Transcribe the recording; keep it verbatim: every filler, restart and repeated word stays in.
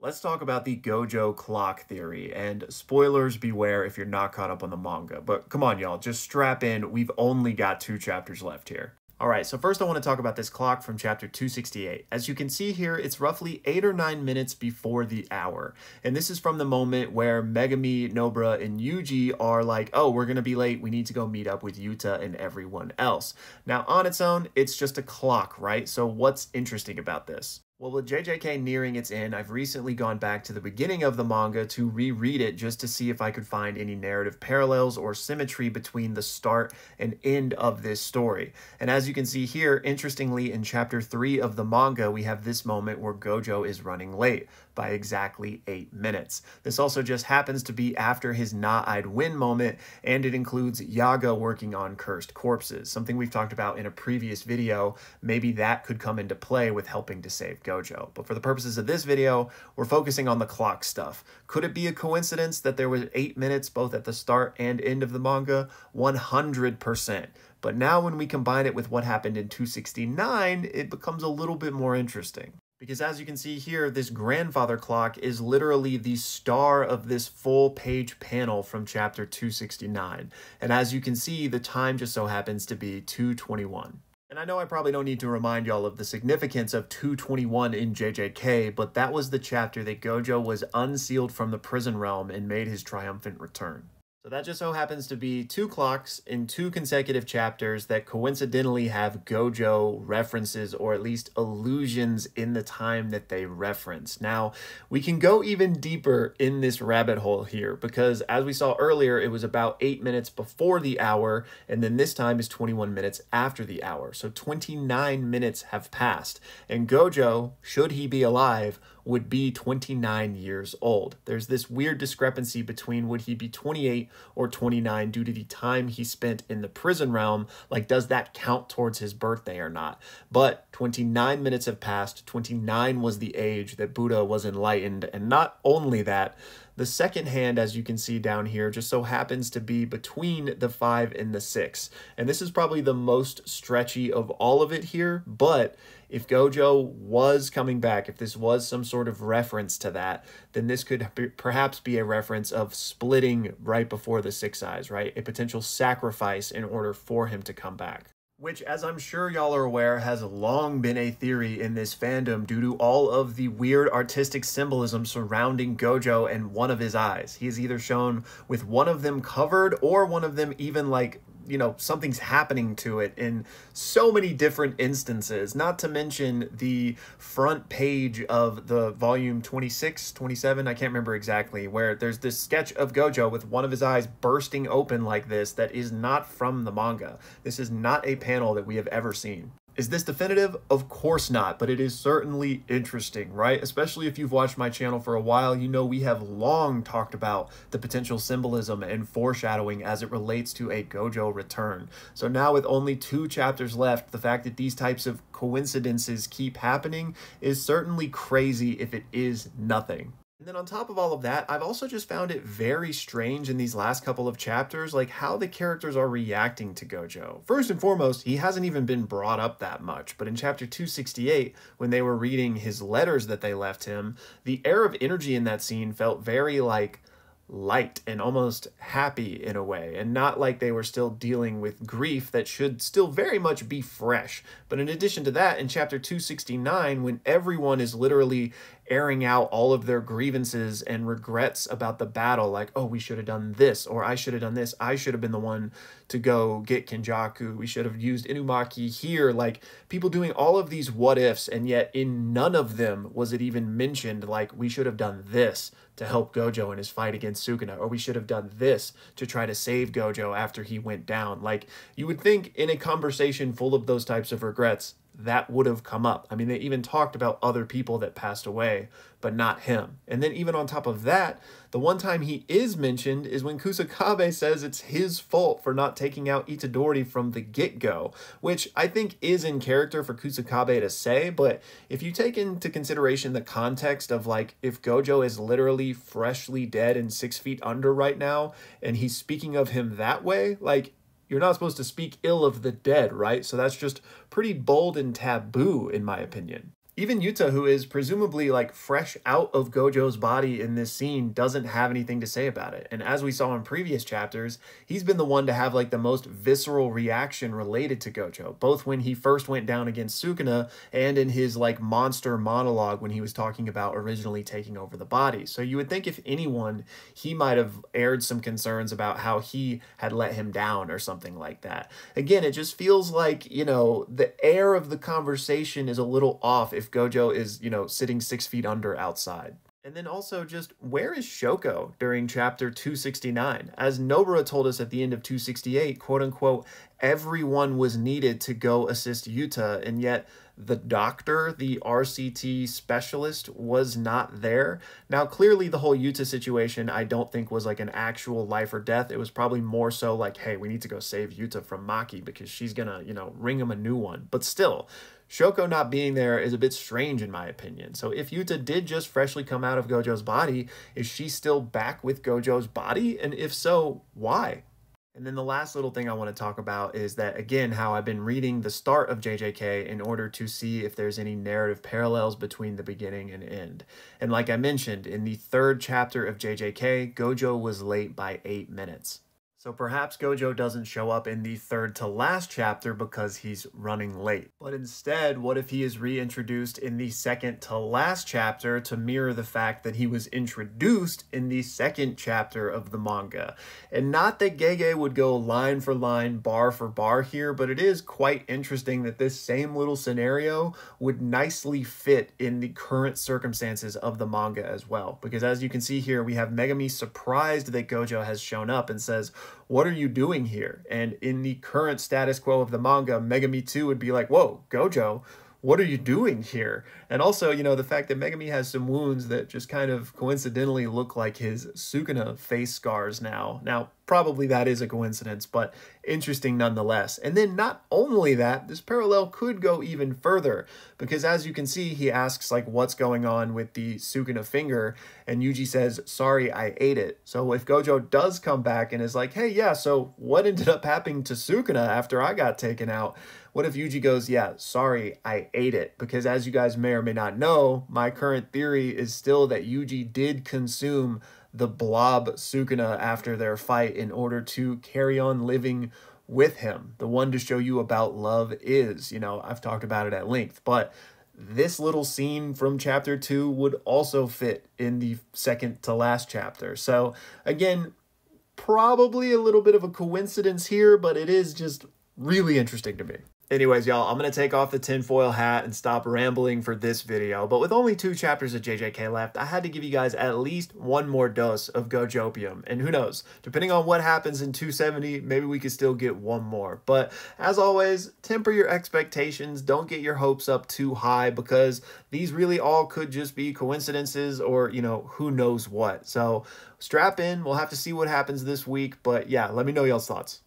Let's talk about the Gojo clock theory, and spoilers beware if you're not caught up on the manga, but come on y'all, just strap in, we've only got two chapters left here. Alright, so first I want to talk about this clock from chapter two sixty-eight. As you can see here, it's roughly eight or nine minutes before the hour. And this is from the moment where Megumi, Nobara, and Yuji are like, oh, we're going to be late, we need to go meet up with Yuta and everyone else. Now on its own, it's just a clock, right? So what's interesting about this? Well, with J J K nearing its end, I've recently gone back to the beginning of the manga to reread it just to see if I could find any narrative parallels or symmetry between the start and end of this story. And as you can see here, interestingly, in chapter three of the manga, we have this moment where Gojo is running late by exactly eight minutes. This also just happens to be after his Nah-I'd Win moment, and it includes Yaga working on cursed corpses, something we've talked about in a previous video. Maybe that could come into play with helping to save Gojo. But for the purposes of this video, we're focusing on the clock stuff. Could it be a coincidence that there was eight minutes both at the start and end of the manga? one hundred percent. But now when we combine it with what happened in two sixty-nine, it becomes a little bit more interesting. Because as you can see here, this grandfather clock is literally the star of this full page panel from chapter two sixty-nine. And as you can see, the time just so happens to be two twenty-one. And I know I probably don't need to remind y'all of the significance of two twenty-one in J J K, but that was the chapter that Gojo was unsealed from the prison realm and made his triumphant return. So that just so happens to be two clocks in two consecutive chapters that coincidentally have Gojo references, or at least allusions in the time that they reference. Now, we can go even deeper in this rabbit hole here, because as we saw earlier, it was about eight minutes before the hour, and then this time is twenty-one minutes after the hour. So twenty-nine minutes have passed, and Gojo, should he be alive, would be twenty-nine years old. There's this weird discrepancy between would he be twenty-eight or twenty-nine due to the time he spent in the prison realm. Like, does that count towards his birthday or not? But twenty-nine minutes have passed. twenty-nine was the age that Buddha was enlightened. And not only that, the second hand, as you can see down here, just so happens to be between the five and the six. And this is probably the most stretchy of all of it here, but if Gojo was coming back, if this was some sort of reference to that, then this could be, perhaps be a reference of splitting right before the six eyes, right? A potential sacrifice in order for him to come back. Which, as I'm sure y'all are aware, has long been a theory in this fandom due to all of the weird artistic symbolism surrounding Gojo and one of his eyes. He is either shown with one of them covered or one of them even, like, you know, something's happening to it in so many different instances, not to mention the front page of the volume twenty-six, twenty-seven, I can't remember exactly, where there's this sketch of Gojo with one of his eyes bursting open like this that is not from the manga. This is not a panel that we have ever seen. Is this definitive? Of course not, but it is certainly interesting, right? Especially if you've watched my channel for a while, you know we have long talked about the potential symbolism and foreshadowing as it relates to a Gojo return. So now with only two chapters left, the fact that these types of coincidences keep happening is certainly crazy if it is nothing. And then on top of all of that, I've also just found it very strange in these last couple of chapters, like how the characters are reacting to Gojo. First and foremost, he hasn't even been brought up that much, but in chapter two sixty-eight, when they were reading his letters that they left him, the air of energy in that scene felt very, like, light and almost happy in a way, and not like they were still dealing with grief that should still very much be fresh. But in addition to that, in chapter two sixty-nine, when everyone is literally airing out all of their grievances and regrets about the battle, like, oh, we should have done this, or I should have done this, I should have been the one to go get Kenjaku, we should have used Inumaki here, like, people doing all of these what-ifs, and yet in none of them was it even mentioned, like, we should have done this to help Gojo in his fight against Sukuna, or we should have done this to try to save Gojo after he went down. Like, you would think in a conversation full of those types of regrets, that would have come up. I mean, they even talked about other people that passed away, but not him. And then even on top of that, the one time he is mentioned is when Kusakabe says it's his fault for not taking out Itadori from the get-go, which I think is in character for Kusakabe to say, but if you take into consideration the context of, like, if Gojo is literally freshly dead and six feet under right now, and he's speaking of him that way, like, you're not supposed to speak ill of the dead, right? So that's just pretty bold and taboo, in my opinion. Even Yuta, who is presumably like fresh out of Gojo's body in this scene, doesn't have anything to say about it. And as we saw in previous chapters, he's been the one to have like the most visceral reaction related to Gojo, both when he first went down against Sukuna and in his like monster monologue when he was talking about originally taking over the body. So you would think if anyone, he might have aired some concerns about how he had let him down or something like that. Again, it just feels like, you know, the air of the conversation is a little off if Gojo is, you know, sitting six feet under outside. And then also just, where is Shoko during chapter two sixty-nine? As Nobara told us at the end of two sixty-eight, quote unquote, everyone was needed to go assist Yuta, and yet the doctor, the R C T specialist, was not there. Now, clearly the whole Yuta situation I don't think was like an actual life or death. It was probably more so like, hey, we need to go save Yuta from Maki because she's gonna, you know, wring him a new one. But still, Shoko not being there is a bit strange in my opinion. So if Yuta did just freshly come out of Gojo's body, is she still back with Gojo's body? And if so, why? And then the last little thing I want to talk about is that, again, how I've been reading the start of J J K in order to see if there's any narrative parallels between the beginning and end. And like I mentioned, in the third chapter of J J K, Gojo was late by eight minutes. So perhaps Gojo doesn't show up in the third to last chapter because he's running late. But instead, what if he is reintroduced in the second to last chapter to mirror the fact that he was introduced in the second chapter of the manga? And not that Gege would go line for line, bar for bar here, but it is quite interesting that this same little scenario would nicely fit in the current circumstances of the manga as well. Because as you can see here, we have Megumi surprised that Gojo has shown up and says, what are you doing here? And in the current status quo of the manga, Megumi too would be like, whoa, Gojo, what are you doing here? And also, you know, the fact that Megumi has some wounds that just kind of coincidentally look like his Sukuna face scars now. Now, probably that is a coincidence, but interesting nonetheless. And then not only that, this parallel could go even further, because as you can see, he asks, like, what's going on with the Sukuna finger? And Yuji says, sorry, I ate it. So if Gojo does come back and is like, hey, yeah, so what ended up happening to Sukuna after I got taken out? What if Yuji goes, yeah, sorry, I ate it? Because as you guys may or may not know, my current theory is still that Yuji did consume the blob Sukuna after their fight in order to carry on living with him. The one to show you about love is, you know, I've talked about it at length, but this little scene from chapter two would also fit in the second to last chapter. So again, probably a little bit of a coincidence here, but it is just really interesting to me. Anyways, y'all, I'm going to take off the tinfoil hat and stop rambling for this video. But with only two chapters of J J K left, I had to give you guys at least one more dose of Gojopium. And who knows, depending on what happens in two seventy, maybe we could still get one more. But as always, temper your expectations. Don't get your hopes up too high because these really all could just be coincidences or, you know, who knows what. So strap in. We'll have to see what happens this week. But yeah, let me know y'all's thoughts.